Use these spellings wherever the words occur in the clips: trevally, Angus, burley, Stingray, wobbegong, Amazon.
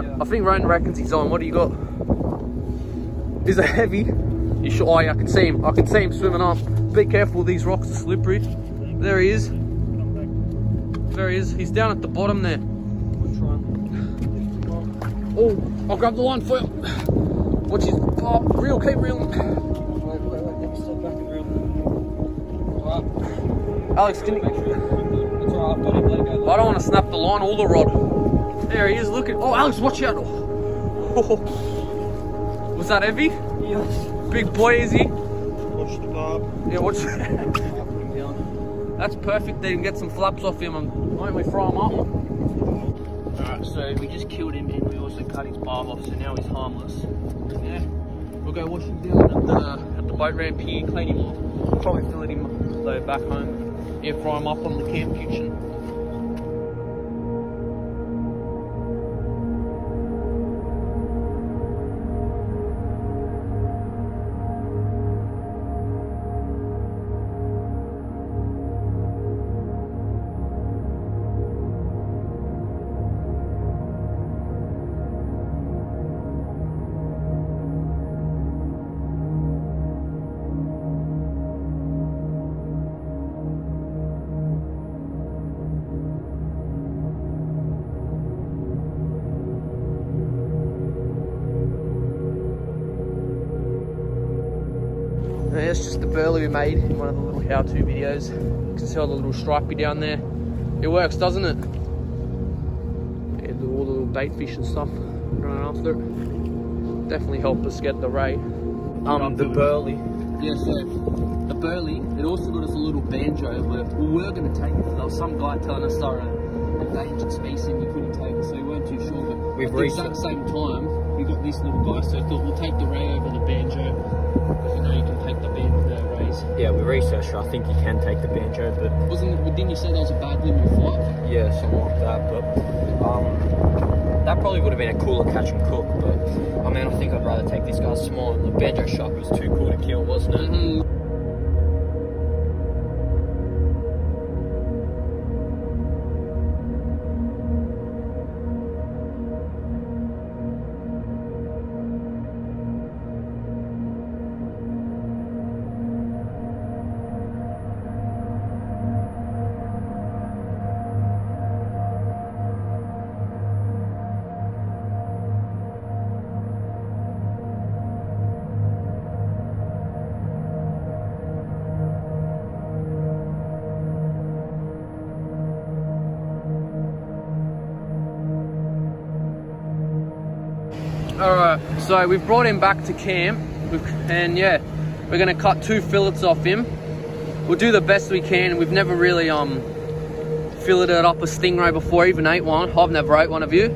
right? Yeah. I think Ryan reckons he's on. What do you got? Is a heavy? You should. Oh, yeah, I can see him. I can see him swimming up. Be careful, these rocks are slippery. There he is. There he is. He's down at the bottom there. Which one? Oh, I'll grab the line for you. Watch his. Oh, reel, keep reeling. Wait. Step back and reel. Alex, can you? It's alright, I've got him. Let it go. I don't want to snap the line or the rod. There he is. Look at. Oh, Alex, watch out. Oh. Was that heavy? Yes. Big boy, is he? Watch the barb. Yeah, watch. That's perfect. Then get some flaps off him and why don't we fry him up? Alright, so we just killed him and we also cut his barb off, so now he's harmless. Yeah, we'll go wash him down at the boat ramp here, clean him up. Probably fillet him up though back home. Yeah, fry him up on the camp kitchen. That's just the burley we made in one of the little how-to videos. You can see all the little stripey down there. It works, doesn't it? Yeah, all the little bait fish and stuff running after it. Definitely helped us get the ray. The burley. Yeah, so the burley, it also got us a little banjo where we were going to take it. There was some guy telling us they were an endangered species and you couldn't take it, so we weren't too sure. But we've reached at the same time, we got this little guy, so I thought we'll take the ray over the banjo. You know you can take the rays. Yeah, we researched. I think you can take the banjo, but didn't you say that was a bad limit flight? Yeah, something like that. But that probably would have been a cooler catch and cook. But I mean, I think I'd rather take this guy small. The banjo shark was too cool to kill, wasn't it? Mm-hmm. Alright, so we've brought him back to camp and yeah, we're going to cut two fillets off him. We'll do the best we can. We've never really filleted up a stingray before, even ate one. I've never ate one, have you?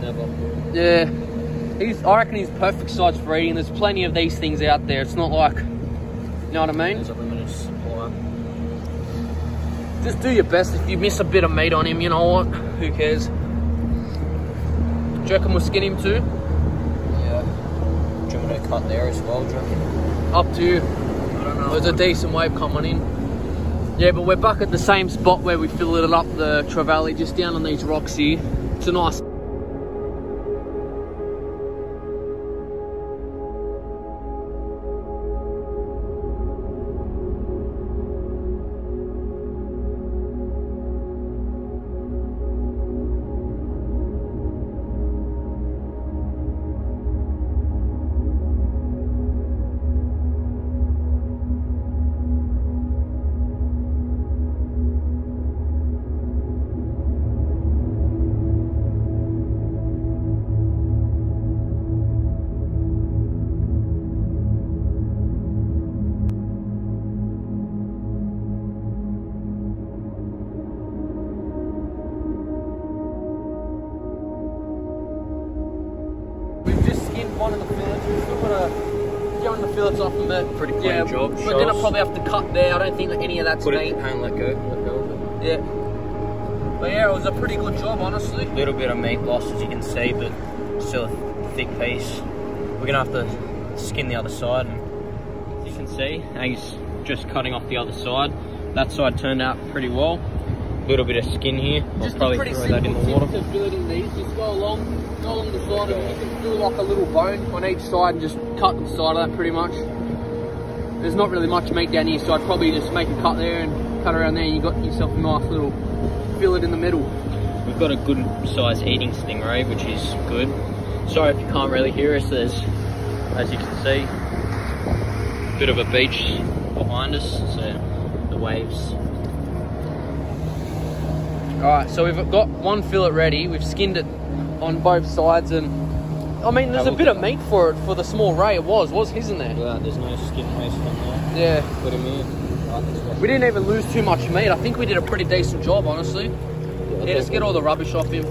Never. Yeah, I reckon he's perfect size for eating. There's plenty of these things out there. It's not like, you know what I mean? There's a limited supply. Just do your best. If you miss a bit of meat on him, you know what? Who cares? Do you reckon we'll skin him too? Do you want to cut there as well, do you reckon? Up to you. I don't know. There's a decent wave coming in. Yeah, but we're back at the same spot where we filleted up the trevally, just down on these rocks here. It's a nice... One of the fillets, we're still gonna go in the fillets off them, but pretty clean job. But then I'll probably have to cut there. I don't think that any of that's meat. And let go. Yeah. But yeah, it was a pretty good job, honestly. A little bit of meat loss, as you can see, but still a thick piece. We're gonna have to skin the other side. As you can see, Angus just cutting off the other side. That side turned out pretty well. little bit of skin here. I'll just probably throw that in the water. Just building these, just go along the side of them. You can do like a little bone on each side and just cut the side of that pretty much. There's not really much meat down here, so I'd probably just make a cut there and cut around there, and you got yourself a nice little fillet in the middle. We've got a good size eating stingray, which is good. Sorry if you can't really hear us, there's, as you can see, a bit of a beach behind us, so the waves. Alright, so we've got one fillet ready, we've skinned it on both sides, and I mean there's a bit of meat for it, for the small ray it was his in there. Look at that, there's no skin waste on there. Yeah. Put him in. We didn't even lose too much meat, I think we did a pretty decent job honestly. Yeah, just get all the rubbish off him.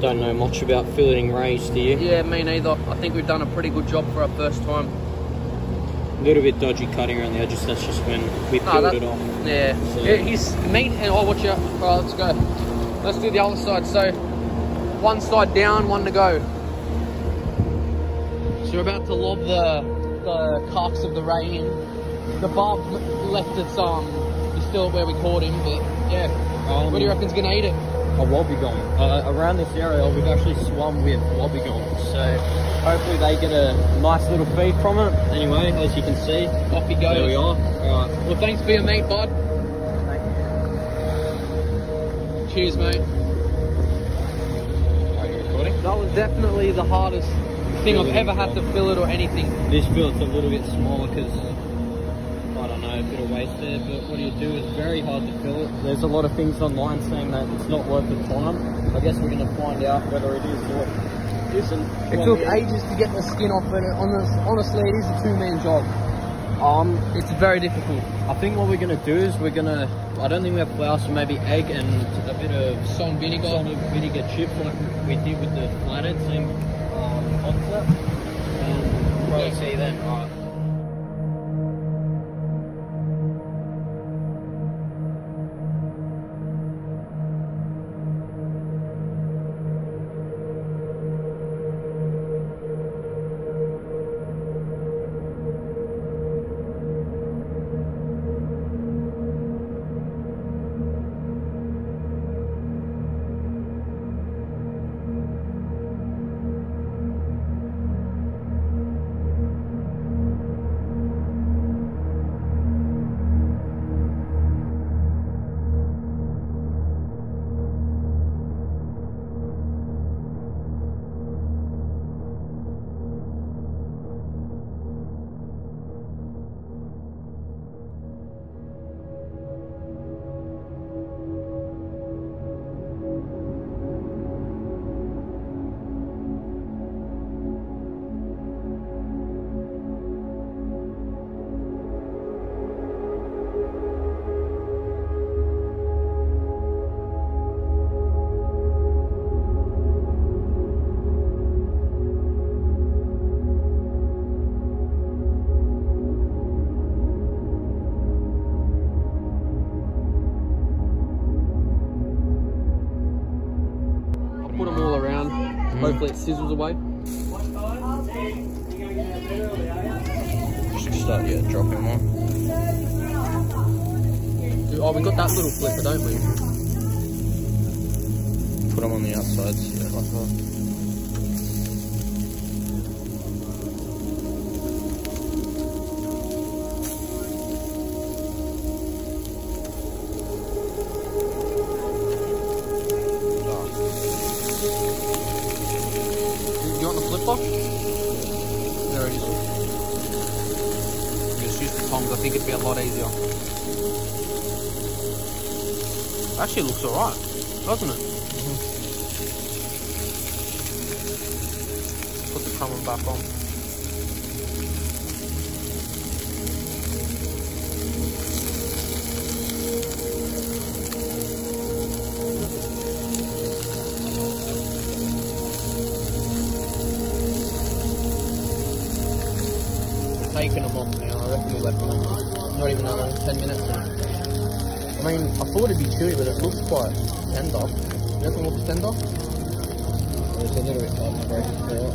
Don't know much about filleting rays, do you? Yeah, me neither. I think we've done a pretty good job for our first time. A little bit dodgy cutting around the edges, that's just when we peeled it off. Yeah. So. Yeah, he's meat and oh, watch out. Alright, let's go. Let's do the other side. So, one side down, one to go. So we're about to lob the carcass of the ray in. The barb left its arm. He's still where we caught him, but yeah. Where do you reckon's gonna eat it? A wobbegong. Around this area, we've actually swum with wobbegongs, so. Hopefully they get a nice little feed from it. Anyway, as you can see, off he goes. There we are. All right. Well, thanks for your meat, bud. Thank you. Cheers, mate. Are you recording? That was definitely the hardest thing I've ever had to fillet or anything. This fillet's a little bit smaller because, I don't know, a bit of waste there, but what do you do? It's very hard to fillet. There's a lot of things online saying that it's not worth the time. I guess we're going to find out whether it is or not. It took ages to get the skin off, and honestly, it is a two-man job. It's very difficult. I think what we're going to do is we're going to, I don't think we have flour, so maybe egg and a bit of salt and vinegar chip, like we did with the flathead, same concept. And we'll probably see you then. All right. Put them all around. Hopefully it sizzles away. Should start dropping more. Oh, we got that little flipper, don't we? Put them on the outsides. Yeah, like I think it'd be a lot easier. Actually, it looks alright, doesn't it? Mm-hmm. Put the crumbling back on. Taking them off now, I reckon we left them on. Not even another 10 minutes now. I mean, I thought it'd be chewy, but it looks quite tender. Doesn't look tender? It's a little bit hard to break it through.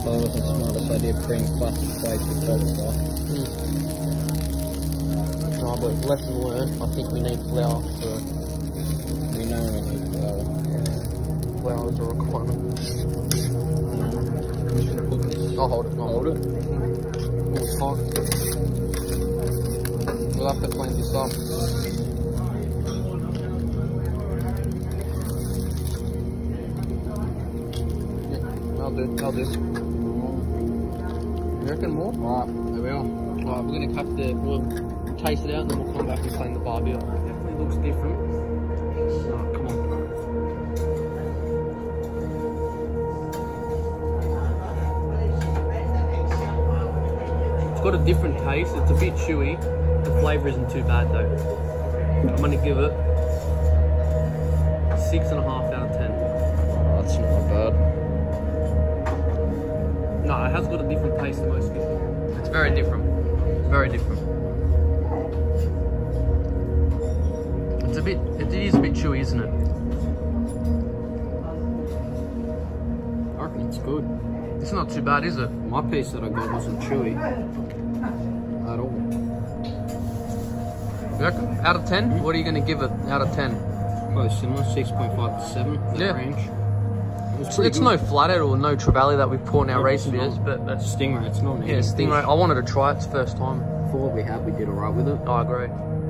Probably wasn't the smartest idea of putting plastic plates with soda. car, but lesson learned. I think we need flour for we know we need flour. Yeah. Flour is a requirement. I'll hold it. I'll hold it. It's hot. We'll have to clean this up. Yeah, I'll do. I'll do. You reckon more? Alright, there we are. Alright, we're going to cut the, we'll taste it out and then we'll come back and clean the barbie up. It definitely looks different. Oh, come on. It's got a different taste, it's a bit chewy. The flavour isn't too bad though. I'm going to give it 6.5 out of 10. Oh, that's not bad. No, it has got a different taste than most people. It's very different. Very different. It's a bit, it is a bit chewy, isn't it? I reckon it's good. It's not too bad, is it? My piece that I got wasn't chewy at all. Reckon, out of 10? Mm-hmm. What are you going to give it out of 10? Probably similar, 6.5 to 7, that range. It's no flat at all, no trevally that we've poured in our recent beers, but that's Stingray. It's not. Yeah, Stingray. I wanted to try it, it's the first time. For what we had, we did alright with it. I agree.